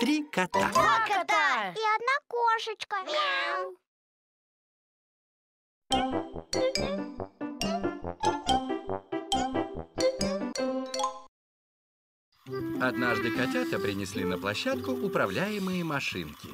Три кота. Два кота. И одна кошечка. Мяу. Однажды котята принесли на площадку управляемые машинки.